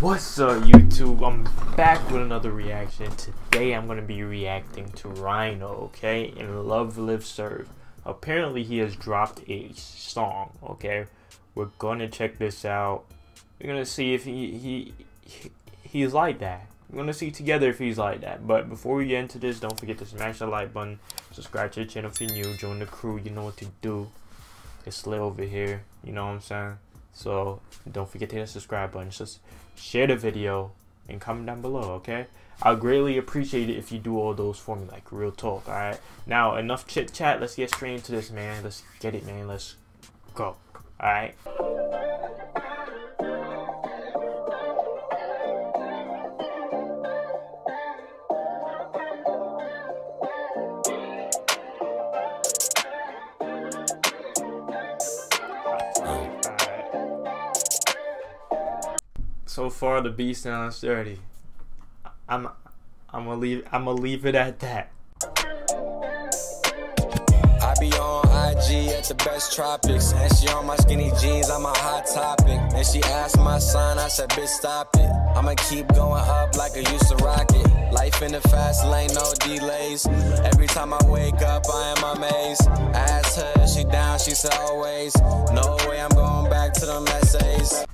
What's up, YouTube? I'm back with another reaction. Today I'm going to be reacting to Rhino, okay? In Love, Live, Serve. Apparently he has dropped a song, okay? We're going to check this out. We're going to see if he's like that. We're going to see together if he's like that. But before we get into this, don't forget to smash the like button. Subscribe to the channel if you're new. Join the crew. You know what to do. It's lit over here. You know what I'm saying? So don't forget to hit the subscribe button, just share the video and comment down below, okay? I'll greatly appreciate it if you do all those for me, like real talk, alright? Now enough chit chat, let's get straight into this, man. Let's get it, man, let's go, alright? So far the beat sounds dirty. I'ma leave it at that. I be on IG at the best tropics, and she on my skinny jeans, I'm a hot topic. And she asked my son, I said, bitch, stop it. I'ma keep going up like I used to rock it. Life in the fast lane, no delays. Every time I wake up, I am amazed. I asked her, she down, she said always. No way I'm going back to them essays.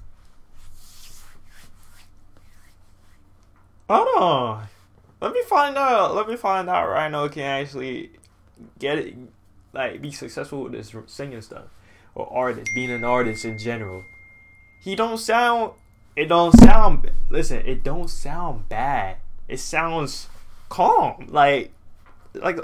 Hold on, let me find out Rhino can actually get it, like be successful with this singing stuff, or artist, being an artist in general. It don't sound bad. It sounds calm, like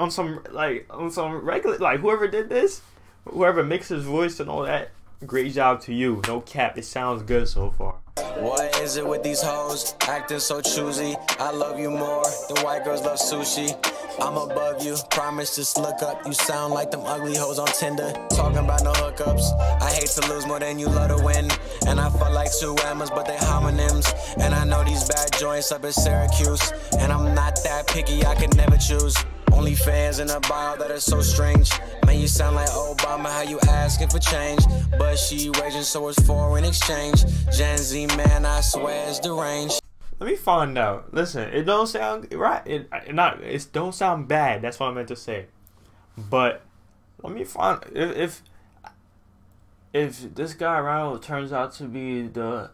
on some, regular, like whoever did this, whoever mixed his voice and all that, great job to you, no cap, it sounds good so far. What is it with these hoes acting so choosy? I love you more than white girls love sushi. I'm above you, promise, just look up. You sound like them ugly hoes on Tinder, talking about no hookups. I hate to lose more than you love to win, and I felt like two Emmas, but they homonyms. And I know these bad joints up in Syracuse, and I'm not that picky, I could never choose. Only fans in a bio that are so strange. Man, you sound like Obama, how you asking for change? But she raging, so it's foreign exchange. Gen Z, man, I swear it's deranged. Let me find out. Listen, it don't sound right. It don't sound bad. That's what I meant to say. But let me find if this guy Rhino turns out to be the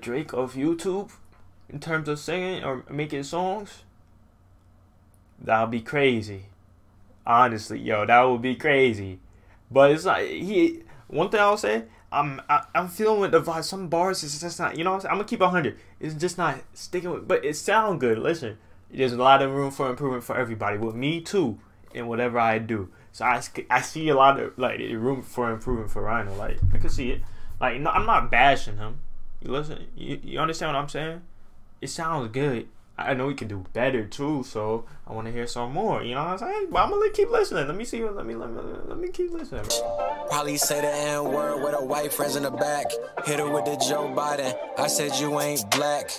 Drake of YouTube in terms of singing or making songs. That'll be crazy, honestly, yo. That would be crazy, but it's like he. One thing I'll say, I'm feeling with the vibe. Some bars is just not, you know what I'm saying? I'm gonna keep 100. It's just not sticking with, but it sound good. Listen, there's a lot of room for improvement for everybody. With me too, and whatever I do. So I see a lot of like room for improvement for Rhino. Like I could see it. Like no, I'm not bashing him. You listen, you understand what I'm saying? It sounds good. I know he can do better too, so I want to hear some more. You know what I'm saying? But I'm gonna keep listening. Let me see. Let me keep listening. Probably say the N word with her white friends in the back. Hit her with the Joe Biden. I said you ain't black.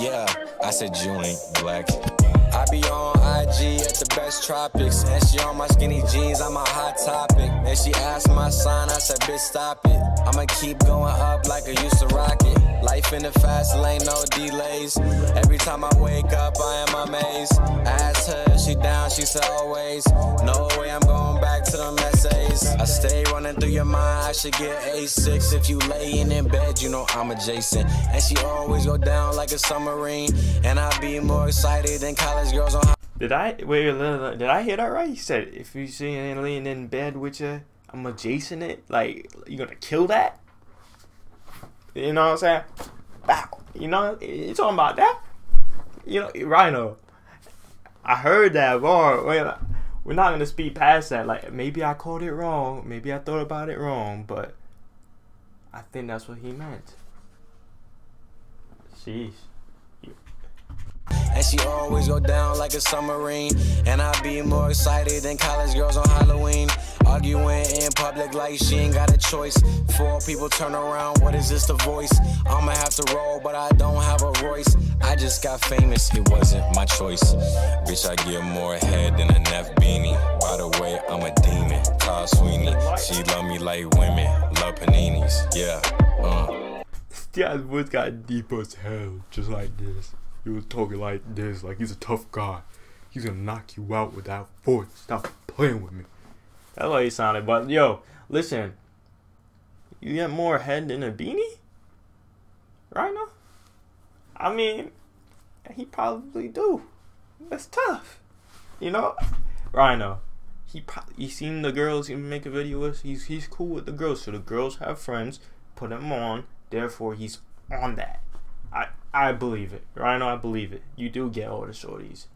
Yeah, I said you ain't black. I be on IG at the best tropics, and she on my skinny jeans, I'm a hot topic. And she asked my son, I said, bitch, stop it. I'ma keep going up like I used to rock it. Life in the fast lane, no delays. Every time I wake up, I am amazed. I asked her, she down, she said always. No way I'm going back to them essays. I stay running through your mind, I should get A6. If you laying in bed, you know I'm adjacent. And she always go down like a submarine. And I be more excited than college. Did I hear that right? He said, if you see an alien in bed with you, I'm adjacent it. Like, you gonna kill that? You know what I'm saying? Bow. You know, you talking about that? You know, Rhino, I heard that bar. We're not gonna speed past that. Like, maybe I called it wrong. Maybe I thought about it wrong. But I think that's what he meant. Jeez. And she always go down like a submarine. And I be more excited than college girls on Halloween. Arguing in public like she ain't got a choice. Four people turn around, what is this, the voice? I'ma have to roll, but I don't have a voice. I just got famous, it wasn't my choice. Bitch, I give more head than a Neff beanie. By the way, I'm a demon, Todd Sweeney. She love me like women, love paninis, yeah, Dad Woods got deep as hell, just like this. He was talking like this, like he's a tough guy. He's gonna knock you out with that force. Stop playing with me. That's how he sounded. But yo, listen, you got more head than a beanie, Rhino? I mean, he probably do. That's tough, you know, Rhino. You seen the girls he make a video with? He's cool with the girls, so the girls have friends. Put him on. Therefore, he's on that. I believe it, Rhino. I believe it. You do get all the shorties.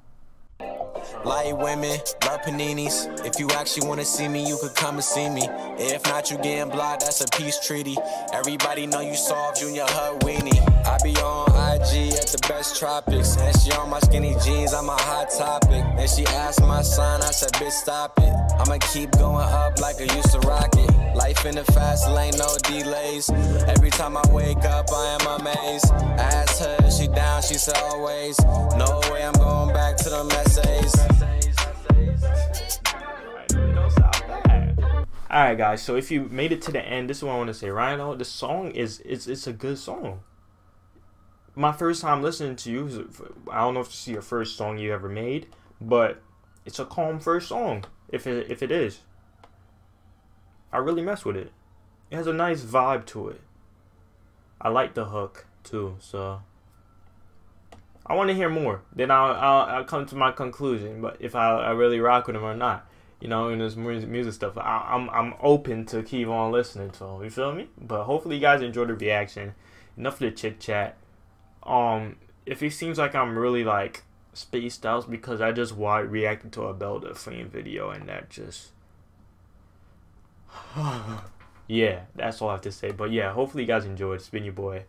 Light women, love paninis. If you actually want to see me, you could come and see me. If not, you getting blocked, that's a peace treaty. Everybody know you solved Junior Hut Weenie. I be on IG at the best tropics. And she on my skinny jeans, I'm a hot topic. And she asked my sign, I said, bitch, stop it. I'ma keep going up like I used to rock it. Life in the fast lane, no delays. Every time I wake up, I am amazed. I asked her, she down, she said always. No way, I'm going back to the essays. Alright guys, so if you made it to the end, this is what I want to say. Rhino, the song is, it's a good song. My first time listening to you, I don't know if this is your first song you ever made, but it's a calm first song, if it is. I really mess with it. It has a nice vibe to it. I like the hook too, so I want to hear more. Then I'll come to my conclusion, but if I really rock with him or not, you know, in this music stuff, I'm open to keep on listening to him. You feel me? But hopefully you guys enjoyed the reaction. Enough of the chit chat. If it seems like I'm really like spaced out, it's because I just reacted to a Belda Flame video, and that just. Yeah, that's all I have to say. But yeah, hopefully you guys enjoyed. It's been your boy,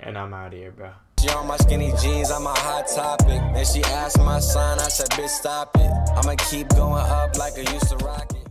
and I'm out of here, bro. She on my skinny jeans, I'm a hot topic. And she asked my sign, I said, bitch, stop it. I'ma keep going up like I used to rock it.